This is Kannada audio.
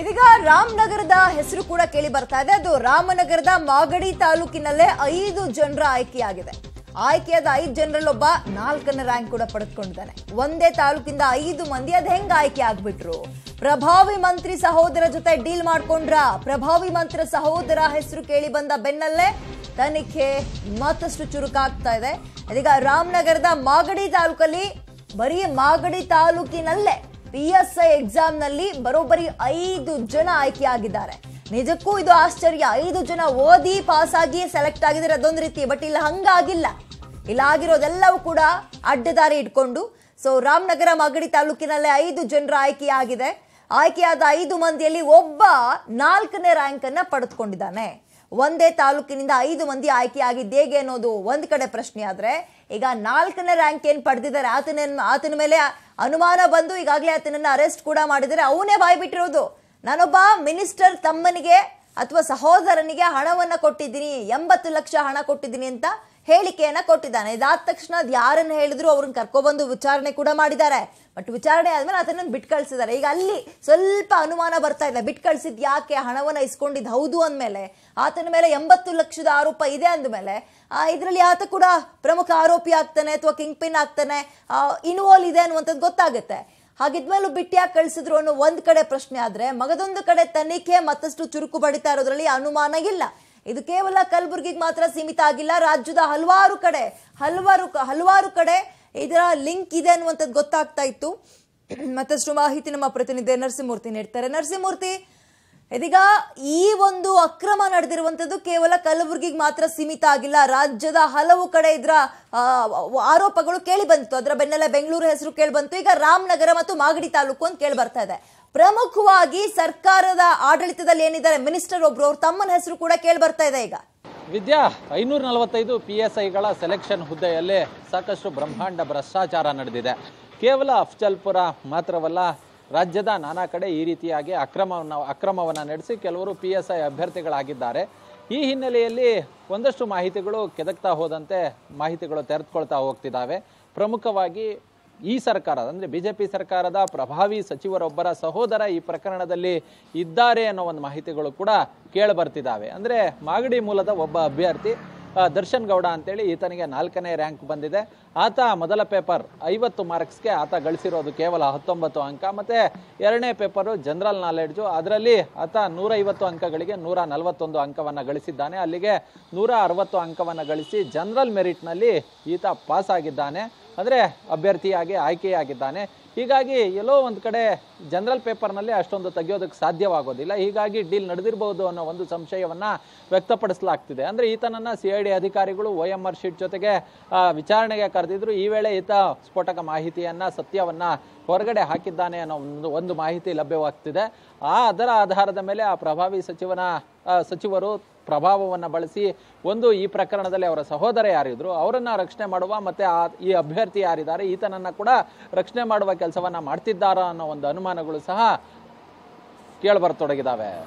ಇದೀಗ ರಾಮನಗರದ ಹೆಸರು ಕೂಡ ಕೇಳಿ ಬರ್ತಾ ಇದೆ. ಅದು ರಾಮನಗರದ ಮಾಗಡಿ ತಾಲೂಕಿನಲ್ಲೇ 5 ಜನರ ಆಯ್ಕೆಯಾಗಿದೆ. ಆಯ್ಕೆಯಾದ 5 ಜನರಲ್ಲಿ ಒಬ್ಬ 4ನೇ ರ್ಯಾಂಕ್ ಕೂಡ ಪಡೆದುಕೊಂಡಿದ್ದಾನೆ. ಒಂದೇ ತಾಲೂಕಿನಿಂದ 5 ಮಂದಿ ಅದ ಹೆಂಗ ಆಯ್ಕೆ ಆಗಿಬಿಟ್ರು? ಪ್ರಭಾವಿ ಮಂತ್ರಿ ಸಹೋದರ ಜೊತೆ ಡೀಲ್ ಮಾಡ್ಕೊಂಡ್ರಾ? ಪ್ರಭಾವಿ ಮಂತ್ರಿ ಸಹೋದರ ಹೆಸರು ಕೇಳಿ ಬಂದ ಬೆನ್ನಲ್ಲೇ ತನಿಖೆ ಮತ್ತಷ್ಟು ಚುರುಕಾಗ್ತಾ ಇದೆ. ಇದೀಗ ರಾಮನಗರದ ಮಾಗಡಿ ತಾಲೂಕಲ್ಲಿ ಬರೀ ಮಾಗಡಿ ತಾಲೂಕಿನಲ್ಲೇ PSI ಎಕ್ಸಾಮ್ ನಲ್ಲಿ ಬರೋಬ್ಬರಿ 5 ಜನ ಆಯ್ಕೆ ಆಗಿದ್ದಾರೆ. ನಿಜಕ್ಕೂ ಇದು ಆಶ್ಚರ್ಯ. 5 ಜನ ಓದಿ ಪಾಸ್ ಆಗಿ ಸೆಲೆಕ್ಟ್ ಆಗಿದ್ರೆ ಅದೊಂದು ರೀತಿ, ಬಟ್ ಇಲ್ಲ ಹಂಗಾಗಿಲ್ಲ. ಇಲ್ಲ ಆಗಿರೋದೆಲ್ಲವೂ ಕೂಡ ಅಡ್ಡದಾರಿ ಇಟ್ಕೊಂಡು. ಸೊ ರಾಮನಗರ ಮಾಗಡಿ ತಾಲೂಕಿನಲ್ಲೇ 5 ಜನರ ಆಯ್ಕೆ ಆಗಿದೆ. ಆಯ್ಕೆಯಾದ 5 ಮಂದಿಯಲ್ಲಿ ಒಬ್ಬ 4ನೇ ರ್ಯಾಂಕ್ ಅನ್ನ ಪಡೆದುಕೊಂಡಿದ್ದಾನೆ. ಒಂದೇ ತಾಲೂಕಿನಿಂದ 5 ಮಂದಿ ಆಯ್ಕೆ ಆಗಿದ್ದು ಹೇಗೆ ಅನ್ನೋದು ಒಂದು ಕಡೆ ಪ್ರಶ್ನೆ ಆದ್ರೆ, ಈಗ 4ನೇ ರ್ಯಾಂಕ್ ಏನು ಪಡೆದಿದ್ದಾರೆ ಆತನ ಮೇಲೆ ಅನುಮಾನ ಬಂದು ಈಗಾಗಲೇ ಆತನನ್ನು ಅರೆಸ್ಟ್ ಕೂಡ ಮಾಡಿದರೆ ಅವನೇ ಬಾಯಿ ಬಿಟ್ಟಿರೋದು, ನಾನೊಬ್ಬ ಮಿನಿಸ್ಟರ್ ತಮ್ಮನಿಗೆ ಅಥವಾ ಸಹೋದರನಿಗೆ ಹಣವನ್ನು ಕೊಟ್ಟಿದ್ದೀನಿ, 80 ಲಕ್ಷ ಹಣ ಕೊಟ್ಟಿದ್ದೀನಿ ಅಂತ ಹೇಳಿಕೆಯನ್ನು ಕೊಟ್ಟಿದ್ದಾನೆ. ಇದಾದ ತಕ್ಷಣ ಅದು ಯಾರನ್ನು ಹೇಳಿದ್ರು ಅವ್ರನ್ನ ಕರ್ಕೊಬಂದು ವಿಚಾರಣೆ ಕೂಡ ಮಾಡಿದ್ದಾರೆ. ಬಟ್ ವಿಚಾರಣೆ ಆದಮೇಲೆ ಅದನ್ನು ಬಿಟ್ಟು ಕಳಿಸಿದ್ದಾರೆ. ಈಗ ಅಲ್ಲಿ ಸ್ವಲ್ಪ ಅನುಮಾನ ಬರ್ತಾ ಇದೆ, ಬಿಟ್ಟು ಕಳಿಸಿದ್ದು ಯಾಕೆ, ಹಣವನ್ನು ಇಸ್ಕೊಂಡಿದ್ದು ಹೌದು ಅಂದಮೇಲೆ, ಆತನ ಮೇಲೆ 80 ಲಕ್ಷದ ಆರೋಪ ಇದೆ ಅಂದಮೇಲೆ ಇದರಲ್ಲಿ ಆತ ಕೂಡ ಪ್ರಮುಖ ಆರೋಪಿ ಆಗ್ತಾನೆ ಅಥವಾ ಕಿಂಗ್ ಪಿನ್ ಆಗ್ತಾನೆ, ಇನ್ವಾಲ್ವ್ ಇದೆ ಅನ್ನುವಂಥದ್ದು ಗೊತ್ತಾಗುತ್ತೆ. ಹಾಗಿದ್ಮೇಲೂ ಬಿಟ್ಟು ಯಾಕೆ ಕಳಿಸಿದ್ರು ಅನ್ನೋ ಒಂದು ಕಡೆ ಪ್ರಶ್ನೆ ಆದರೆ, ಮಗದೊಂದು ಕಡೆ ತನಿಖೆ ಮತ್ತಷ್ಟು ಚುರುಕು ಪಡಿತಾ ಇರೋದ್ರಲ್ಲಿ ಅನುಮಾನ ಇಲ್ಲ. ಇದು ಕೇವಲ ಕಲಬುರಗಿಗೆ ಮಾತ್ರ ಸೀಮಿತ ಆಗಿಲ್ಲ, ರಾಜ್ಯದ ಹಲವಾರು ಕಡೆ ಇದರ ಲಿಂಕ್ ಇದೆ ಅನ್ನುವಂಥದ್ದು ಗೊತ್ತಾಗ್ತಾ ಇತ್ತು. ಮತ್ತಷ್ಟು ಮಾಹಿತಿ ನಮ್ಮ ಪ್ರತಿನಿಧಿ ನರಸಿಂಹಮೂರ್ತಿ ನೀಡ್ತಾರೆ. ನರಸಿಂಹಮೂರ್ತಿ, ಇದೀಗ ಈ ಒಂದು ಅಕ್ರಮ ನಡೆದಿರುವಂಥದ್ದು ಕೇವಲ ಕಲಬುರಗಿಗೆ ಮಾತ್ರ ಸೀಮಿತ ಆಗಿಲ್ಲ, ರಾಜ್ಯದ ಹಲವು ಕಡೆ ಇದರ ಆರೋಪಗಳು ಕೇಳಿ ಬಂತು. ಅದರ ಬೆನ್ನಲ್ಲೇ ಬೆಂಗಳೂರು ಹೆಸರು ಕೇಳಿ ಬಂತು, ಈಗ ರಾಮನಗರ ಮತ್ತು ಮಾಗಡಿ ತಾಲೂಕು ಅಂತ ಕೇಳಿ ಬರ್ತಾ ಇದೆ. ಪ್ರಮುಖವಾಗಿ ಸರ್ಕಾರದ ಆಡಳಿತದಲ್ಲಿ ಏನಿದ್ದಾರೆ ಮಿನಿಸ್ಟರ್ ಒಬ್ರು, ಅವ್ರ ತಮ್ಮನ ಹೆಸರು ಕೂಡ ಕೇಳಿ ಬರ್ತಾ ಇದೆ. ಈಗ ವಿದ್ಯಾ 545 PSIಗಳ ಸೆಲೆಕ್ಷನ್ ಹುದ್ದೆಯಲ್ಲಿ ಸಾಕಷ್ಟು ಬ್ರಹ್ಮಾಂಡ ಭ್ರಷ್ಟಾಚಾರ ನಡೆದಿದೆ. ಕೇವಲ ಅಫ್ಜಲ್ಪುರ ಮಾತ್ರವಲ್ಲ, ರಾಜ್ಯದ ನಾನಾ ಕಡೆ ಈ ರೀತಿಯಾಗಿ ಅಕ್ರಮವನ್ನು ನಡೆಸಿ ಕೆಲವರು PSI ಅಭ್ಯರ್ಥಿಗಳಾಗಿದ್ದಾರೆ. ಈ ಹಿನ್ನೆಲೆಯಲ್ಲಿ ಒಂದಷ್ಟು ಮಾಹಿತಿಗಳು ಕೆದಕ್ತಾ ಹೋದಂತೆ ಮಾಹಿತಿಗಳು ತೆರೆದುಕೊಳ್ತಾ ಹೋಗ್ತಿದ್ದಾವೆ. ಪ್ರಮುಖವಾಗಿ ಈ ಸರ್ಕಾರ ಅಂದರೆ BJP ಸರ್ಕಾರದ ಪ್ರಭಾವಿ ಸಚಿವರೊಬ್ಬರ ಸಹೋದರ ಈ ಪ್ರಕರಣದಲ್ಲಿ ಇದ್ದಾರೆ ಅನ್ನೋ ಒಂದು ಮಾಹಿತಿಗಳು ಕೂಡ ಕೇಳಿಬರ್ತಿದ್ದಾವೆ. ಅಂದರೆ ಮಾಗಡಿ ಮೂಲದ ಒಬ್ಬ ಅಭ್ಯರ್ಥಿ ದರ್ಶನ್ ಗೌಡ ಅಂತೇಳಿ ಈತನಿಗೆ 4ನೇ ರ್ಯಾಂಕ್ ಬಂದಿದೆ. ಆತ ಮೊದಲ ಪೇಪರ್ 50 ಮಾರ್ಕ್ಸ್ಗೆ ಆತ ಗಳಿಸಿರೋದು ಕೇವಲ 19 ಅಂಕ, ಮತ್ತು ಎರಡನೇ ಪೇಪರು ಜನರಲ್ ನಾಲೆಡ್ಜು, ಅದರಲ್ಲಿ ಆತ 150 ಅಂಕಗಳಿಗೆ 141 ಅಂಕವನ್ನು ಗಳಿಸಿದ್ದಾನೆ. ಅಲ್ಲಿಗೆ 160 ಅಂಕವನ್ನು ಗಳಿಸಿ ಜನರಲ್ ಮೆರಿಟ್ನಲ್ಲಿ ಈತ ಪಾಸ್ ಆಗಿದ್ದಾನೆ, ಅಂದರೆ ಅಭ್ಯರ್ಥಿಯಾಗಿ ಆಯ್ಕೆಯಾಗಿದ್ದಾನೆ. ಹೀಗಾಗಿ ಎಲ್ಲೋ ಒಂದು ಕಡೆ ಜನರಲ್ ಪೇಪರ್ನಲ್ಲಿ ಅಷ್ಟೊಂದು ತೆಗೆಯೋದಕ್ಕೆ ಸಾಧ್ಯವಾಗೋದಿಲ್ಲ, ಹೀಗಾಗಿ ಡೀಲ್ ನಡೆದಿರ್ಬೋದು ಅನ್ನೋ ಒಂದು ಸಂಶಯವನ್ನು ವ್ಯಕ್ತಪಡಿಸಲಾಗ್ತಿದೆ. ಅಂದರೆ ಈತನನ್ನು CID ಅಧಿಕಾರಿಗಳು OMR ಶೀಟ್ ಜೊತೆಗೆ ವಿಚಾರಣೆಗೆ ಕರೆದಿದ್ರು. ಈ ವೇಳೆ ಈತ ಸ್ಫೋಟಕ ಮಾಹಿತಿಯನ್ನು ಸತ್ಯವನ್ನು ಹೊರಗಡೆ ಹಾಕಿದ್ದಾನೆ ಅನ್ನೋ ಒಂದು ಮಾಹಿತಿ ಲಭ್ಯವಾಗ್ತಿದೆ. ಅದರ ಆಧಾರದ ಮೇಲೆ ಆ ಪ್ರಭಾವಿ ಸಚಿವರು ಪ್ರಭಾವವನ್ನು ಬಳಸಿ ಈ ಪ್ರಕರಣದಲ್ಲಿ ಅವರ ಸಹೋದರ ಯಾರಿದ್ರು ಅವರನ್ನು ರಕ್ಷಣೆ ಮಾಡುವ, ಮತ್ತು ಈ ಅಭ್ಯರ್ಥಿ ಯಾರಿದ್ದಾರೆ ಈತನನ್ನು ಕೂಡ ರಕ್ಷಣೆ ಮಾಡುವ ಕೆಲಸವನ್ನು ಮಾಡ್ತಿದ್ದಾರಾ ಅನ್ನೋ ಒಂದು ಅನುಮಾನಗಳು ಸಹ ಕೇಳಬರತೊಡಗಿದ್ದಾವೆ.